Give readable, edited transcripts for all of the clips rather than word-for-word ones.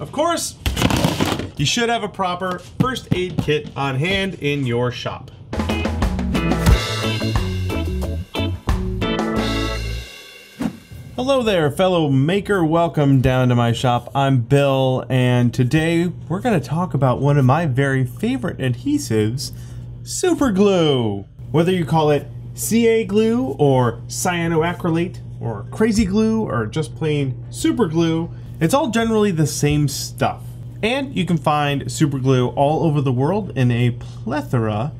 Of course, you should have a proper first aid kit on hand in your shop. Hello there, fellow maker. Welcome down to my shop. I'm Bill, and today we're going to talk about one of my very favorite adhesives, super glue. Whether you call it CA glue or cyanoacrylate or crazy glue or just plain super glue, it's all generally the same stuff. And you can find super glue all over the world in a plethora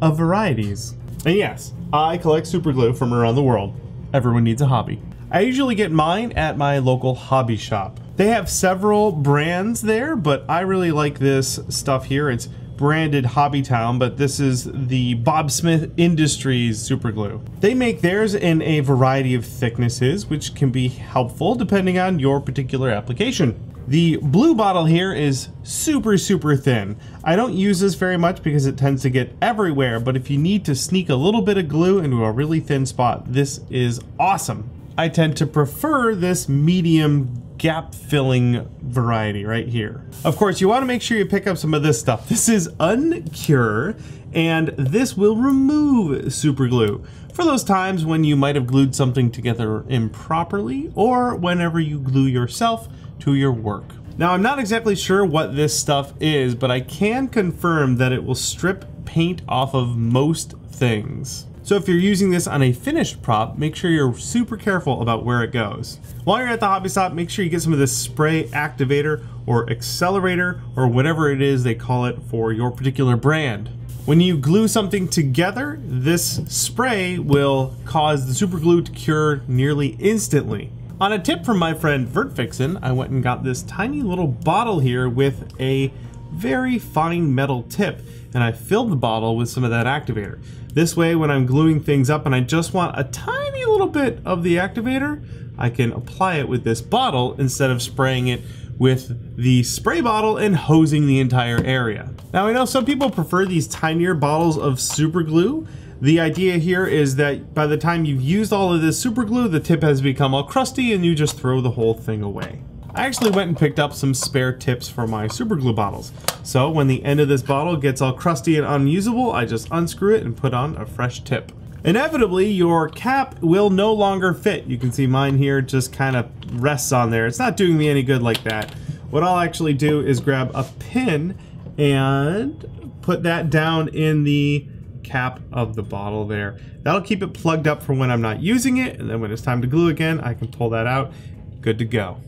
of varieties. And yes, I collect super glue from around the world. Everyone needs a hobby. I usually get mine at my local hobby shop. They have several brands there, but I really like this stuff here. It's branded Hobby Town, but this is the Bob Smith Industries super glue. They make theirs in a variety of thicknesses, which can be helpful depending on your particular application. The blue bottle here is super thin. I don't use this very much because it tends to get everywhere, but if you need to sneak a little bit of glue into a really thin spot, this is awesome. I tend to prefer this medium gap filling variety right here. Of course, you want to make sure you pick up some of this stuff. This is Uncure, and this will remove super glue for those times when you might have glued something together improperly or whenever you glue yourself to your work. Now, I'm not exactly sure what this stuff is, but I can confirm that it will strip paint off of most things. So if you're using this on a finished prop, make sure you're super careful about where it goes. While you're at the hobby shop, make sure you get some of this spray activator or accelerator or whatever it is they call it for your particular brand. When you glue something together, this spray will cause the super glue to cure nearly instantly. On a tip from my friend Vertfixin, I went and got this tiny little bottle here with a very fine metal tip, and I filled the bottle with some of that activator. This way, when I'm gluing things up and I just want a tiny little bit of the activator, I can apply it with this bottle instead of spraying it with the spray bottle and hosing the entire area. Now, I know some people prefer these tinier bottles of super glue. The idea here is that by the time you've used all of this super glue, the tip has become all crusty and you just throw the whole thing away. I actually went and picked up some spare tips for my super glue bottles. So when the end of this bottle gets all crusty and unusable, I just unscrew it and put on a fresh tip. Inevitably, your cap will no longer fit. You can see mine here just kind of rests on there. It's not doing me any good like that. What I'll actually do is grab a pin and put that down in the cap of the bottle there. That'll keep it plugged up for when I'm not using it. And then when it's time to glue again, I can pull that out. Good to go.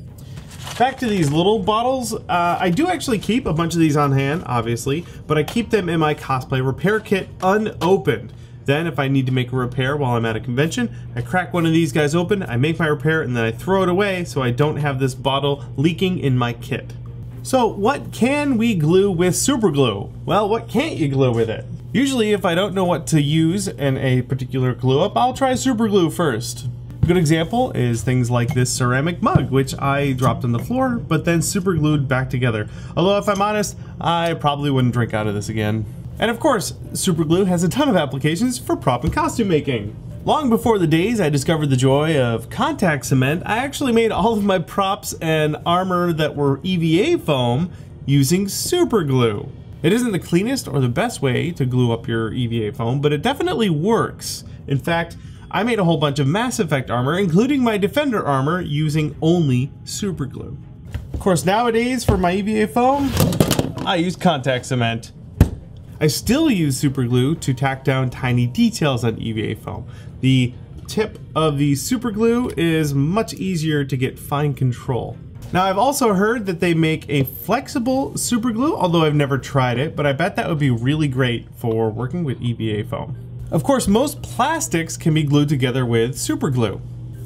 Back to these little bottles, I do actually keep a bunch of these on hand, obviously, but I keep them in my cosplay repair kit unopened. Then if I need to make a repair while I'm at a convention, I crack one of these guys open, I make my repair, and then I throw it away so I don't have this bottle leaking in my kit. So what can we glue with super glue? Well, what can't you glue with it? Usually if I don't know what to use in a particular glue up, I'll try super glue first. A good example is things like this ceramic mug, which I dropped on the floor, but then super glued back together. Although if I'm honest, I probably wouldn't drink out of this again. And of course, super glue has a ton of applications for prop and costume making. Long before the days I discovered the joy of contact cement, I actually made all of my props and armor that were EVA foam using super glue. It isn't the cleanest or the best way to glue up your EVA foam, but it definitely works. In fact, I made a whole bunch of Mass Effect armor, including my Defender armor, using only super glue. Of course, nowadays for my EVA foam, I use contact cement. I still use super glue to tack down tiny details on EVA foam. The tip of the super glue is much easier to get fine control. Now, I've also heard that they make a flexible super glue, although I've never tried it, but I bet that would be really great for working with EVA foam. Of course, most plastics can be glued together with super glue.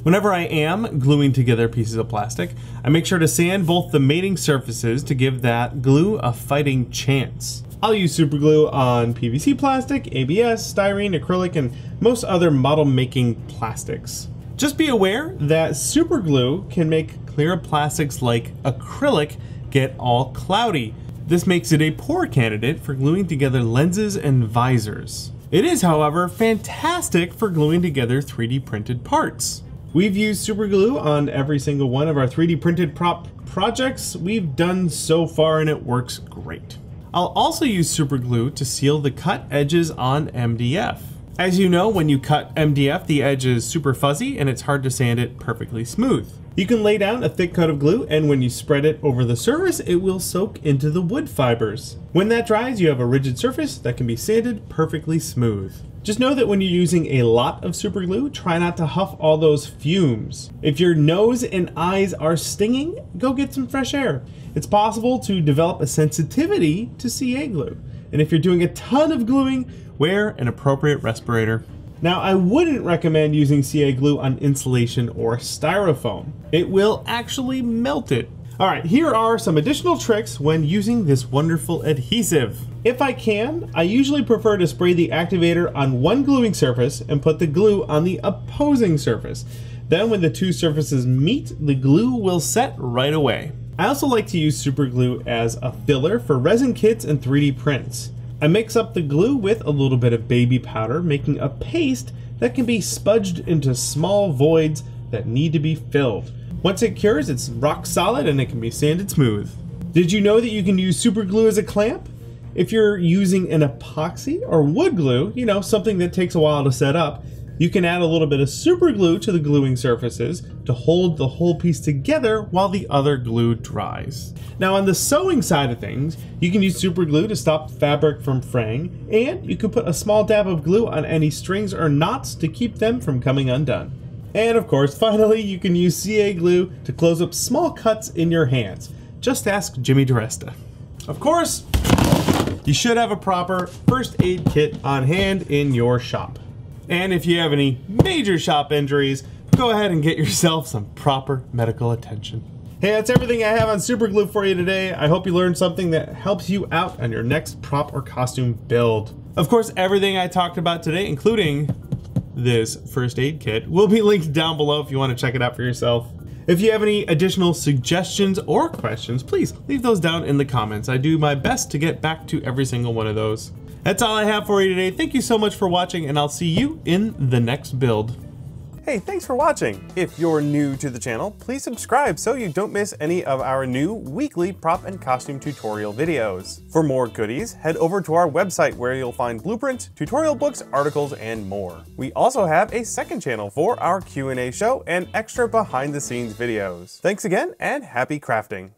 Whenever I am gluing together pieces of plastic, I make sure to sand both the mating surfaces to give that glue a fighting chance. I'll use super glue on PVC plastic, ABS, styrene, acrylic, and most other model making plastics. Just be aware that super glue can make clear plastics like acrylic get all cloudy. This makes it a poor candidate for gluing together lenses and visors. It is, however, fantastic for gluing together 3D printed parts. We've used super glue on every single one of our 3D printed prop projects we've done so far, and it works great. I'll also use super glue to seal the cut edges on MDF. As you know, when you cut MDF, the edge is super fuzzy and it's hard to sand it perfectly smooth. You can lay down a thick coat of glue, and when you spread it over the surface, it will soak into the wood fibers. When that dries, you have a rigid surface that can be sanded perfectly smooth. Just know that when you're using a lot of super glue, try not to huff all those fumes. If your nose and eyes are stinging, go get some fresh air. It's possible to develop a sensitivity to CA glue. And if you're doing a ton of gluing, wear an appropriate respirator. Now, I wouldn't recommend using CA glue on insulation or styrofoam. It will actually melt it. All right, here are some additional tricks when using this wonderful adhesive. If I can, I usually prefer to spray the activator on one gluing surface and put the glue on the opposing surface. Then when the two surfaces meet, the glue will set right away. I also like to use super glue as a filler for resin kits and 3D prints. I mix up the glue with a little bit of baby powder, making a paste that can be spudged into small voids that need to be filled. Once it cures, it's rock solid and it can be sanded smooth. Did you know that you can use super glue as a clamp? If you're using an epoxy or wood glue, you know, something that takes a while to set up, you can add a little bit of super glue to the gluing surfaces to hold the whole piece together while the other glue dries. Now, on the sewing side of things, you can use super glue to stop fabric from fraying, and you can put a small dab of glue on any strings or knots to keep them from coming undone. And of course, finally, you can use CA glue to close up small cuts in your hands. Just ask Jimmy DiResta. Of course, you should have a proper first aid kit on hand in your shop. And if you have any major shop injuries, go ahead and get yourself some proper medical attention. Hey, that's everything I have on super glue for you today. I hope you learned something that helps you out on your next prop or costume build. Of course, everything I talked about today, including this first aid kit, will be linked down below if you want to check it out for yourself. If you have any additional suggestions or questions, please leave those down in the comments. I do my best to get back to every single one of those. That's all I have for you today. Thank you so much for watching, and I'll see you in the next build. Hey, thanks for watching. If you're new to the channel, please subscribe so you don't miss any of our new weekly prop and costume tutorial videos. For more goodies, head over to our website where you'll find blueprints, tutorial books, articles, and more. We also have a second channel for our Q&A show and extra behind-the-scenes videos. Thanks again, and happy crafting.